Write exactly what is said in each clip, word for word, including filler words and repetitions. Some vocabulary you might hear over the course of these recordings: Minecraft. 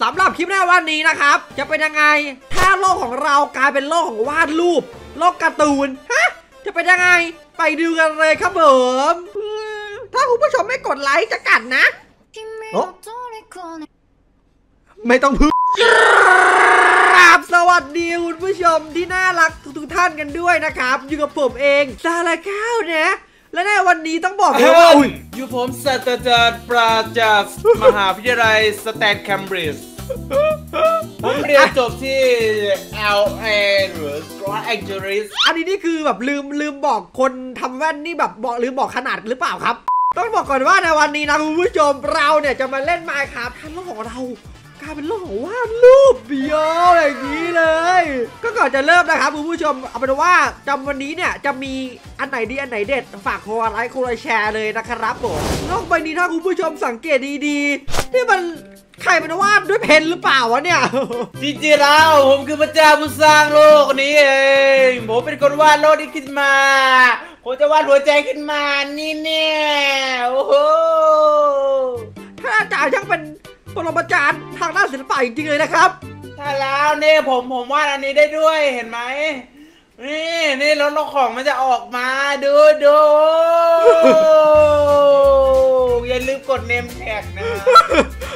สำหรับคลิปหน้าวันนี้นะครับจะเป็นยังไงถ้าโลกของเรากลายเป็นโลกของวาดรูปโลกการ์ตูนฮะจะเป็นยังไงไปดูกันเลยครับผมถ้าคุณผู้ชมไม่กดไลค์จะกัดนะไม่ต้องพึ่งครับสวัสดีคุณผู้ชมที่น่ารักทุกท่านกันด้วยนะครับอยู่กับผมเองซาลาเก้านะและในวันนี้ต้องบอกเลยว่าอยู่ผมศาสตราจารย์ปราจักษ์มหาวิทยาลัยสแตนแคมบริดจ์ผมเรียนจบที่ แอล เอ หรือ Los Angeles อันนี้นี่คือแบบลืมลืมบอกคนทำแว่นนี่แบบบอกลืมบอกขนาดหรือเปล่าครับต้องบอกก่อนว่าในวันนี้นะคุณผู้ชมเราเนี่ยจะมาเล่น Minecraft ทั้งโลกของเรากลายเป็นโลกของวาดรูปเบียวอย่างนี้เลยก็ก่อนจะเริ่มนะครับคุณผู้ชมเอาเป็นว่าจำวันนี้เนี่ยจะมีอันไหนดีอันไหนเด็ดฝากโคไลค์โคไลแชร์เลยนะครับผมนอกไปนี้ถ้าคุณผู้ชมสังเกตดีๆนี่มันใครมันวาดด้วยเพนหรือเปล่าวะเนี่ยจริงๆแล้วผมคือพระเจ้าผู้สร้างโลกนี้เองผมเป็นคนวาดโลกนี้ขึ้นมาผมจะวาดหัวใจขึ้นมานี่เนี่ยโอ้โหถ้าอาจารย์ยังเป็นปรมาจารย์ทางด้านศิลปะจริงๆเลยนะครับใช่แล้วนี่ผมผมวาดอันนี้ได้ด้วยเห็นไหมนี่นี่แล้วของมันจะออกมาดูดูอย่าลืมกดเนมแท็กนะ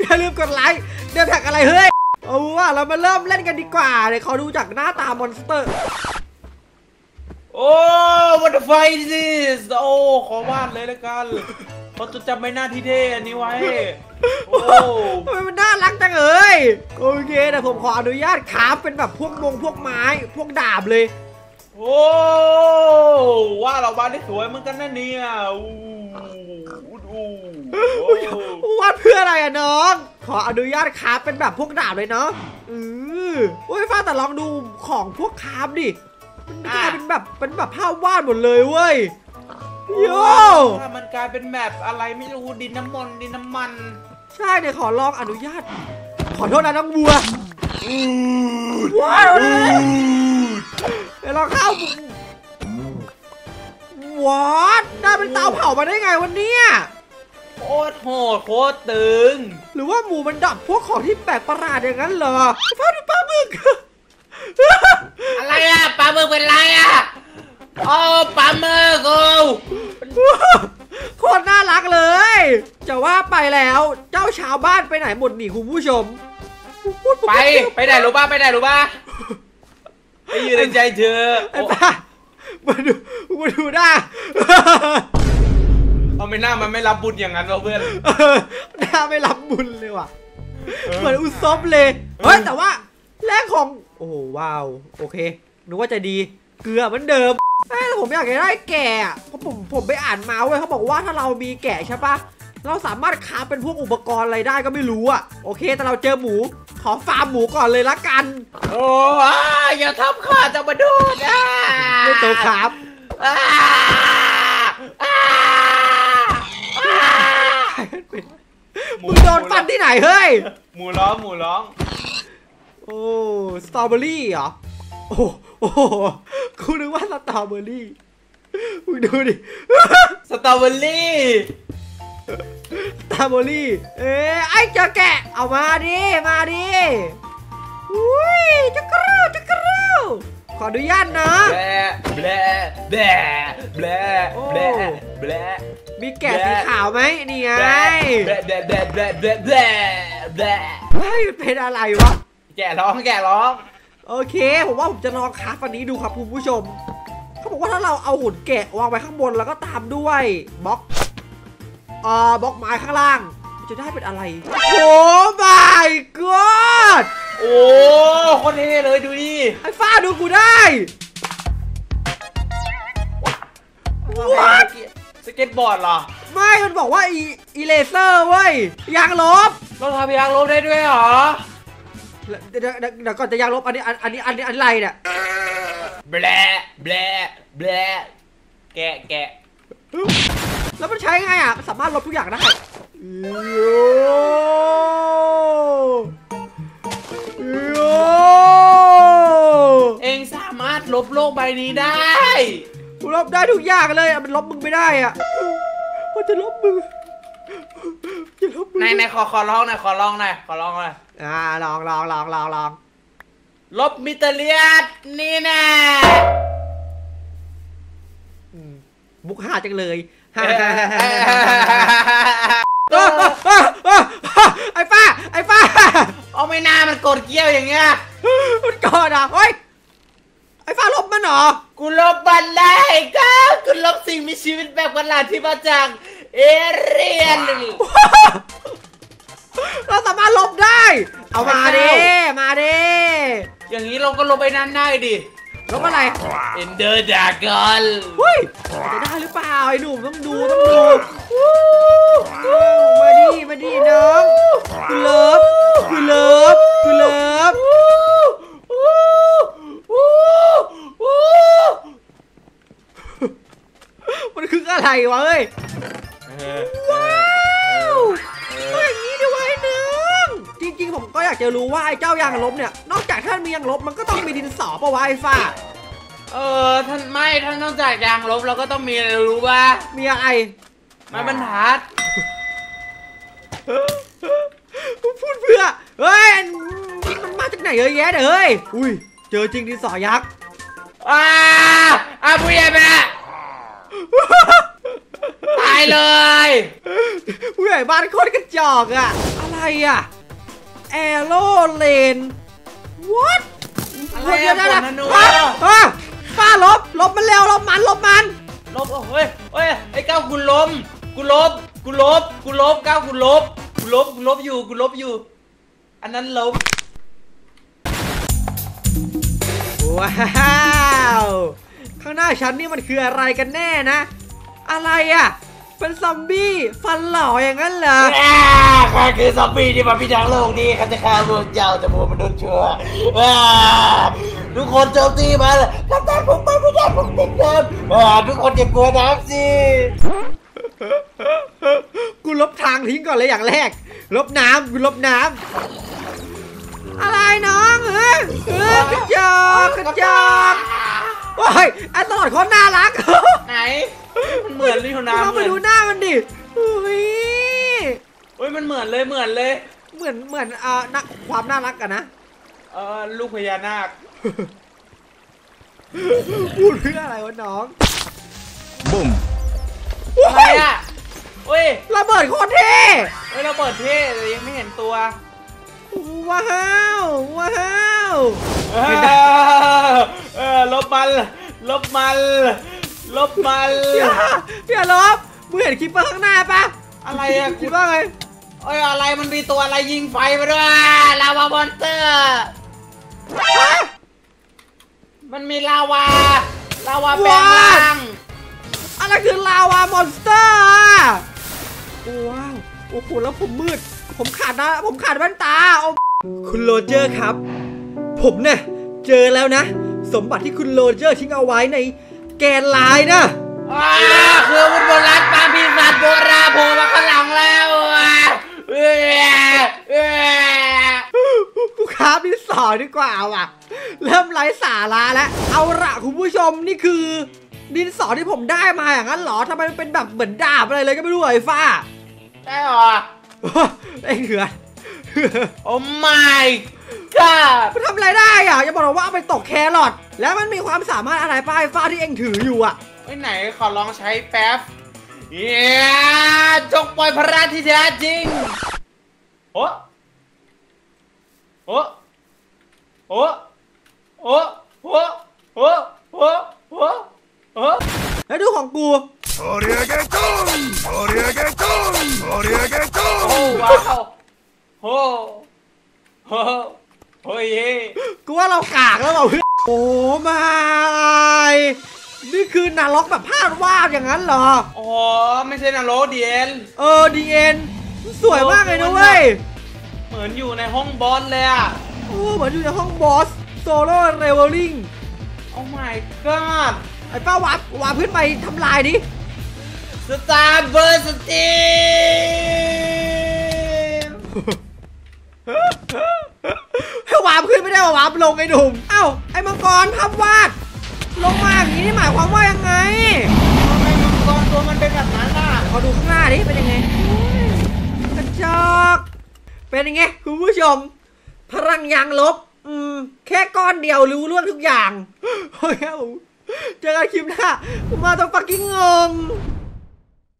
อย่าลืมกดไลค์เนมแท็กอะไรเฮ้ยเอาว่าเรามาเริ่มเล่นกันดีกว่าเดี๋ยวขอดูจากหน้าตามอนสเตอร์โอ้ what the fuck is this โอ้ขอวาดเลยละกันพอจะจำไม่น่าที่เท่อันนี้ไว้โอ้มันน่ารักจังเอ้ยโอเคแต่ผมขออนุญาตคราฟเป็นแบบพวกมงพวกไม้พวกดาบเลยโอ้ว่าเราบ้านได้สวยเหมือนกันนะเนี่ยอู้อู้วาดเพื่ออะไรอะน้องขออนุญาตคราฟเป็นแบบพวกดาบเลยเนาะอือโอ้ยฟ้าแต่ลองดูของพวกคราฟดิมันกลายเป็นแบบเป็นแบบภาพวาดหมดเลยเว้ยโย่มันกลายเป็นแมปอะไรไม่รู้ดินน้ำมันดินน้ำมันใช่เดี๋ยวขอลองอนุญาตขอโทษนะน้องบัวว้าวเดี๋ยวเราเข้าว้าวได้เป็นเตาเผามาได้ไงวันนี้โคตรโหดโคตรตึงหรือว่าหมูมันดับพวกของที่แปลกประหลาดอย่างนั้นเหรอฟ้าดูปลาหมึกอะไรอะปลาหมึกเป็นไรอะโอ้ปลาหมึกโอ้โคตรน่ารักเลยจะว่าไปแล้วเจ้าชาวบ้านไปไหนหมดหนีคุณผู้ชมไปไปไหนรู้ป่ะไปไหนรู้ป่ะไปยืนในใจเธอไอ้ป้ามาดูมาดูได้เอาไม่น่ามันไม่รับบุญอย่างนั้นเราเพื่อนหน้าไม่รับบุญเลยว่ะเหมือนอุซบเลยเฮ้ยแต่ว่าแรกของโอ้ว้าวโอเคนึกว่าจะดีเกลือเหมือนเดิมแต่ผมอยากได้แกะเพราะผมผมไปอ่านมาเว้ยเขาบอกว่าถ้าเรามีแกะใช่ปะเราสามารถคราฟเป็นพวกอุปกรณ์อะไรได้ก็ไม่รู้อะโอเคแต่เราเจอหมูขอฟาร์มหมูก่อนเลยละกันโอ้ยอย่าทับข้าจะมาดูนะไม่ตัวครับมึงโดนฟันที่ไหนเฮ้ยหมูร้องหมูร้องโอ้สตรอเบอรี่เหรอโอ้โอ้คุณนึกว่าสตรอเบอรี่มึงดูดิสตรอเบอรี่สตรอเบอรี่เอ้ยไอ้เจ้าแกะเอามาดิมาดิอุ้ยจักรูจักรูขออนุญาตนะแบะแบะแบะแบะแบะแบะมีแกะสีขาวไหมนี่ไงแบะแบะแบะแบะแบะแบะแบะเฮ้ยเป็นอะไรวะแกะร้องแกะร้องโอเคผมว่าผมจะลองคราฟอันนี้ดูครับคุณผู้ชมเขาบอกว่าถ้าเราเอาหุ่นแกะวางไว้ข้างบนแล้วก็ตามด้วยบล็อกอ่าบล็อกไม้ข้างล่างจะได้เป็นอะไรโอ้ my god โอ้โคตรเท่เลยดูดิไอ้ฟ้าดูกูได้สเก็ตบอร์ดเหรอไม่มันบอกว่าอีอีเลเซอร์เว้ยยางลบเราทำยางลบได้ด้วยเหรอเดี๋ยวเดี๋ยวก่อนจะยางลบอันนี้อันนี้อันนี้อะไรเนี่ยแบะแบะแบะแกะแกะแล้วมันใช้ไงอ่ะมันสามารถลบทุกอย่างได้โย่โย่เองสามารถลบโลกใบนี้ได้ลบได้ทุกอย่างเลยมันลบมึงไม่ได้อ่ะมันจะลบมึงจะ ในในขอขอร้องหน่อยขอร้องหน่อยขอร้องหน่อยอ่าลองลองลองลองลองลบมิเตเลียดนี่แน่บุกห้าจังเลยไอ้ป้าไอ้ป้าเอาไม่น่ามันกดเกี้ยวอย่างเงี้ยมันกดอ่ะเฮ้ยไอ้ฟ้าลบมันเหรอกูลบมันได้ก็กูลบสิ่งมีชีวิตแบบประหลาดที่มาจากเอเรียนเราสามารถลบได้เอามาดิมาดิอย่างนี้เราก็ลบไปนั่นได้ดิลบอะไรเอ็นเดอร์ดากอนเฮ้ยจะได้หรือเปล่าไอ้หนุ่มต้องดูต้องดูมาดิมาดิน้องกูเลิฟกูเลิฟกูเลิฟมันคืออะไรวะเอ้ยว้าวก็อย่างนี้ดิวะไอ้นึงจริงๆผมก็อยากจะรู้ว่าไอ้เจ้ายางลบเนี่ยนอกจากท่านมียางลบมันก็ต้องมีดินสอปะวะไอ้ฝ้าเออท่านไม่ท่านนอกจากยางลบเราก็ต้องมีอะไรรู้ปะมีอะไรมาบรรทัดพูดเพื่อเฮ้ยมันมาจากไหนเยอะแยะเฮ้ยอุ้ยเจอจริงดินสอยักษ์อ้าอ้าผู้ใหญ่แม่ตายเลยผู้ใหญ่บ้านโคตรกระจอกอะอะไรอะแอโรเลน what อะไรอะป้าลบลบมันเร็วลบมันลบมันลบเฮ้ยเฮ้ยไอ้เก้ากูลบกูลบกูลบกูลบเก้ากูลบกูลบกูลบอยู่กูลบอยู่อันนั้นลบว้าวข้างหน้าฉันนี่มันคืออะไรกันแน่นะอะไรอ่ะเป็นซอมบี้ฟันหล่ออย่างนั้นเหรอใครคือซอมบี้ที่มาพิทักษ์โลกนี้เขาจะฆ่าพวกเจ้าจะบูมนุษย์ชั่วทุกคนโจมตีมาเลยทำตามผมไปไม่ได้ผมติดเดิมทุกคนอย่ากลัวน้ำสิกูลบทางทิ้งก่อนเลยอย่างแรกลบน้ำกูลบน้ำอะไรน้องเฮ้ยกระจอกกระจอกโอ้ยไอ้ตลอดเขาน่ารักไหนมันเหมือนลิโอนาเราไปดูหน้ามันดิเฮ้ยเฮ้ยมันเหมือนเลยเหมือนเลยเหมือนเหมือนอ่านักความน่ารักกันนะเออลูกพญานาคพูดเรื่องอะไรวะน้องบุ้มอะไรอ่ะเฮ้ยระเบิดโคตรเท่เฮ้ยระเบิดเท่แต่ยังไม่เห็นตัวว้าวว้าวลบมันลบมันลบมันอย่าลบมึงเห็นคลิปเปอร์ข้างหน้าปะอะไรอะคิดว่าไงเอ้ยอะไรมันมีตัวอะไรยิงไฟมาด้วยลาวามอนสเตอร์มันมีลาวาลาวาแปลงร่างอะไรคือลาวามอนสเตอร์ว้าวโอ้โหแล้วผมมืดผมขาดนะผมขาดแว่นตาเอาคุณโรเจอร์ครับผมเนี่ยเจอแล้วนะสมบัติที่คุณโรเจอร์ทิ้งเอาไว้ในแกนลายนะคือวุฒิโบราณปาพิศาจโบราณโผล่มาข้างหลังแล้วผู้ค้าดินสอดีกว่าว่ะเริ่มไร้สาระแล้วเอาละคุณผู้ชมนี่คือดินสอที่ผมได้มาอย่างนั้นหรอทำไมมันเป็นแบบเหมือนดาบอะไรเลยก็ไม่รู้ไอ้ฟ้าได้หรอไอ้เถื่อนโอ้ไม่ก็มันทำอะไรได้อ่ะอย่าบอกเราว่าเอาไปตกแครอทแล้วมันมีความสามารถอะไรป้ายฟ้าที่เองถืออยู่อ่ะไอ้ไหนขอลองใช้แป๊บเย้จงปล่อยพระที่แท้จริงโอ้โอ้โอ้โอ้โอ้โอ้โอ้โอ้โอ้ให้ดูของกูโอ้ว้าวโอ้โอ้โอ้ยกูว่าเรากากแล้วเราโอ้มานี่คือนรกแบบภาพวาดอย่างนั้นเหรออ๋อไม่ใช่นรกดีเอ็นเออดีเอ็นสวยมากเลยนะเว้ยเหมือนอยู่ในห้องบอสเลยอ่ะโอ้เหมือนอยู่ในห้องบอสโซโล่เรเวลลิ่งโอ้ my god ไอ้ป้าวาดวาดพื้นไปทำลายดิสตาร์เบอร์สตีมให้วาดขึ้นไม่ได้วาดลงไอ้หนุ่มเอ้าไอ้มังกรทับวาดลงมาอย่างนี้นี่หมายความว่ายังไงทำไมมังกรตัวมันเป็นแบบนั้นล่ะขอดูข้างหน้าดิเป็นยังไงกระจ ดอกเป็นยังไงคุณผู้ชมพลังยางลบอืมแค่ก้อนเดียวรู้เรื่องทุกอย่างเฮ้ยเจอกันคลิปหน้ามาต้องปักกิ้งงง